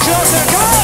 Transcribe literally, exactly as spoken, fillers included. Closer, go!